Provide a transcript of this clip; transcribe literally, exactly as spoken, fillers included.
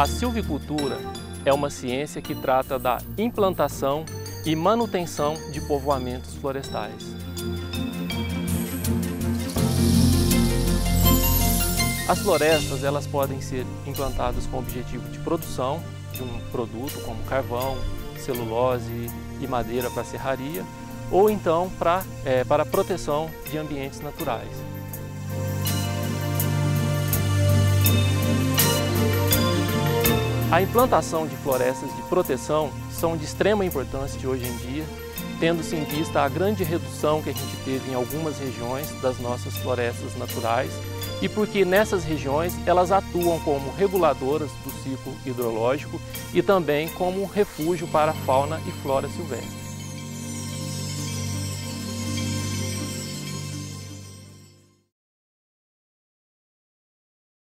A silvicultura é uma ciência que trata da implantação e manutenção de povoamentos florestais. As florestas elas podem ser implantadas com o objetivo de produção de um produto como carvão, celulose e madeira para serraria, ou então pra, é, para proteção de ambientes naturais. A implantação de florestas de proteção são de extrema importância de hoje em dia, tendo-se em vista a grande redução que a gente teve em algumas regiões das nossas florestas naturais, e porque nessas regiões elas atuam como reguladoras do ciclo hidrológico e também como refúgio para a fauna e flora silvestre.